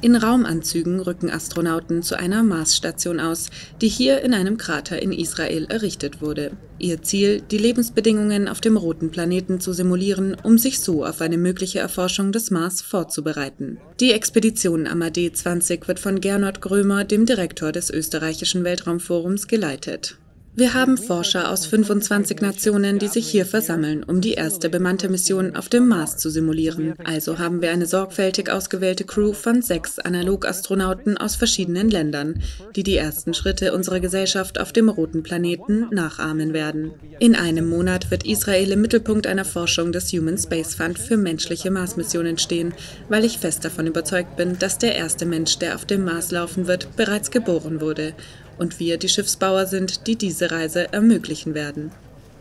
In Raumanzügen rücken Astronauten zu einer Marsstation aus, die hier in einem Krater in Israel errichtet wurde. Ihr Ziel, die Lebensbedingungen auf dem roten Planeten zu simulieren, um sich so auf eine mögliche Erforschung des Mars vorzubereiten. Die Expedition Amadee-20 wird von Gernot Grömer, dem Direktor des Österreichischen Weltraumforums, geleitet. Wir haben Forscher aus 25 Nationen, die sich hier versammeln, um die erste bemannte Mission auf dem Mars zu simulieren. Also haben wir eine sorgfältig ausgewählte Crew von 6 Analogastronauten aus verschiedenen Ländern, die die ersten Schritte unserer Gesellschaft auf dem roten Planeten nachahmen werden. In einem Monat wird Israel im Mittelpunkt einer Forschung des Human Space Fund für menschliche Marsmissionen stehen, weil ich fest davon überzeugt bin, dass der erste Mensch, der auf dem Mars laufen wird, bereits geboren wurde. Und wir die Schiffsbauer sind, die diese Reise ermöglichen werden.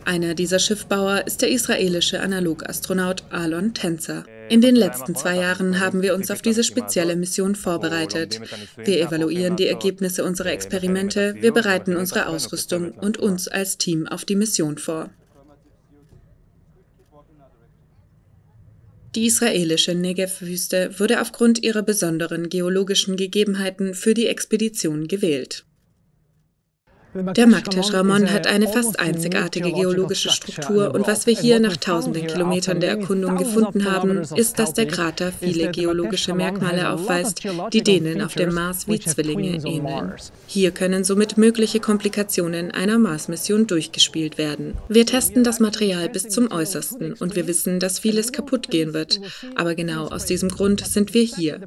Einer dieser Schiffbauer ist der israelische Analogastronaut Alon Tenzer. In den letzten 2 Jahren haben wir uns auf diese spezielle Mission vorbereitet. Wir evaluieren die Ergebnisse unserer Experimente, wir bereiten unsere Ausrüstung und uns als Team auf die Mission vor. Die israelische Negev-Wüste wurde aufgrund ihrer besonderen geologischen Gegebenheiten für die Expedition gewählt. Der Maktesh Ramon hat eine fast einzigartige geologische Struktur und was wir hier nach tausenden Kilometern der Erkundung gefunden haben, ist, dass der Krater viele geologische Merkmale aufweist, die denen auf dem Mars wie Zwillinge ähneln. Hier können somit mögliche Komplikationen einer Mars-Mission durchgespielt werden. Wir testen das Material bis zum Äußersten und wir wissen, dass vieles kaputt gehen wird. Aber genau aus diesem Grund sind wir hier.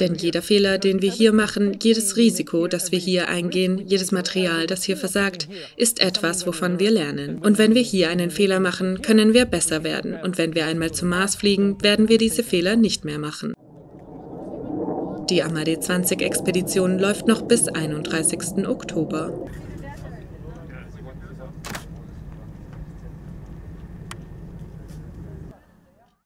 Denn jeder Fehler, den wir hier machen, jedes Risiko, das wir hier eingehen, jedes Material, das hier versagt, ist etwas, wovon wir lernen. Und wenn wir hier einen Fehler machen, können wir besser werden. Und wenn wir einmal zum Mars fliegen, werden wir diese Fehler nicht mehr machen. Die Amadee-20-Expedition läuft noch bis 31. Oktober.